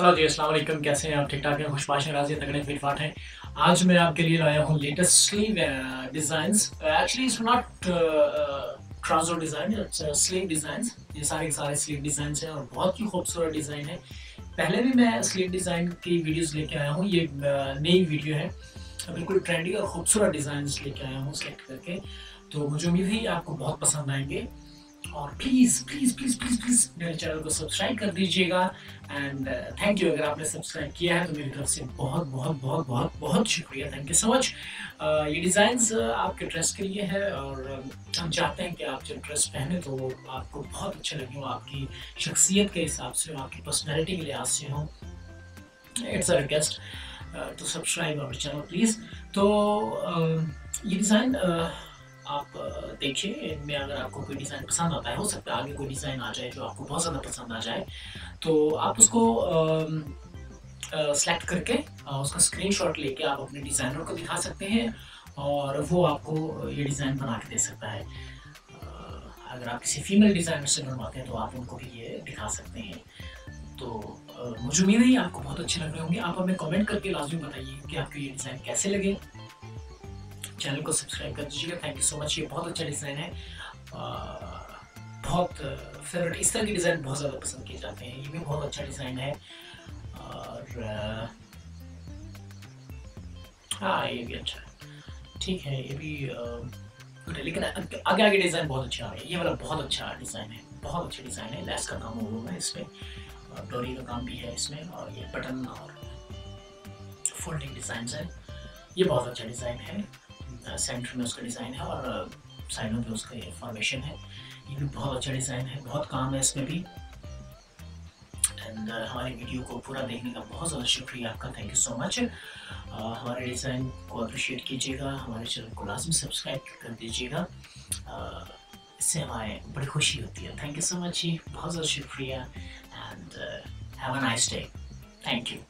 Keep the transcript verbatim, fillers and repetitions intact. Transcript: Hello जी, अस्सलाम वालेकुम। कैसे हैं आप? ठीक ठाक हैं? खुशपाश हैं, राजी तगड़े फिटफाट हैं। आज मैं आपके लिए लाया हूँ latest sleeve designs. Actually it's not trouser design, it's sleeve designs. ये सारे के सारे स्लीव डिज़ाइंस हैं और बहुत ही खूबसूरत डिज़ाइन है। पहले भी मैं स्लीव डिज़ाइन की वीडियोज़ लेके आया हूँ। ये नई वीडियो है, बिल्कुल ट्रेंडी और खूबसूरत डिज़ाइंस लेके आया हूँ सेलेक्ट करके। तो मुझे उम्मीद है आपको बहुत पसंद आएंगे। और please please please please please मेरे चैनल को सब्सक्राइब कर दीजिएगा। एंड थैंक यू, अगर आपने सब्सक्राइब किया है तो मेरी तरफ से बहुत बहुत बहुत बहुत बहुत शुक्रिया। Thank you so much. ये डिज़ाइंस आपके ड्रेस के लिए है और हम चाहते हैं कि आप जब ड्रेस पहने तो आपको बहुत अच्छे लगे हो, आपकी शख्सियत के हिसाब से हो, आपकी पर्सनैलिटी के लिहाज से हो। It's a request to subscribe our channel please. तो ये डिज़ाइन आप देखिए, इनमें अगर आपको कोई डिज़ाइन पसंद आता है, हो सकता है आगे कोई डिज़ाइन आ जाए जो आपको बहुत ज़्यादा पसंद आ जाए, तो आप उसको सेलेक्ट करके उसका स्क्रीनशॉट लेके आप अपने डिज़ाइनर को दिखा सकते हैं और वो आपको ये डिज़ाइन बना के दे सकता है। अगर आप किसी फीमेल डिज़ाइनर से बनवाते हैं तो आप उनको भी ये दिखा सकते हैं। तो मुझे उम्मीद है आपको बहुत अच्छे लग रहे होंगे। आप हमें कमेंट करके लाजमी बताइए कि आपको ये डिज़ाइन कैसे लगे। चैनल को सब्सक्राइब कर दीजिएगा। Thank you so much. ये बहुत अच्छा डिज़ाइन है, बहुत फेवरेट। इस तरह के डिज़ाइन बहुत ज़्यादा पसंद किए जाते हैं। ये भी बहुत अच्छा डिज़ाइन है और हाँ, ये भी अच्छा है, ठीक है, ये भी गुड है। लेकिन आगे आगे डिज़ाइन बहुत अच्छे आ रहे हैं। ये वाला बहुत अच्छा डिज़ाइन है, बहुत अच्छा डिज़ाइन है। लेस का काम हो रहा है इसमें और डोरी का काम भी है इसमें और ये बटन और फोल्डिंग डिज़ाइन है। ये बहुत अच्छा डिज़ाइन है। सेंटर में उसका डिज़ाइन है और साइडों पे उसका ये फॉर्मेशन है। ये भी बहुत अच्छा डिज़ाइन है, बहुत काम है इसमें भी। एंड हमारी वीडियो को पूरा देखने का बहुत ज़्यादा शुक्रिया आपका। Thank you so much. हमारे डिज़ाइन को अप्रिशिएट कीजिएगा, हमारे चैनल को लाजमी सब्सक्राइब कर दीजिएगा, इससे हमें बड़ी खुशी होती है। थैंक यू सो मच जी, बहुत ज़्यादा शुक्रिया। And have a nice day. Thank you.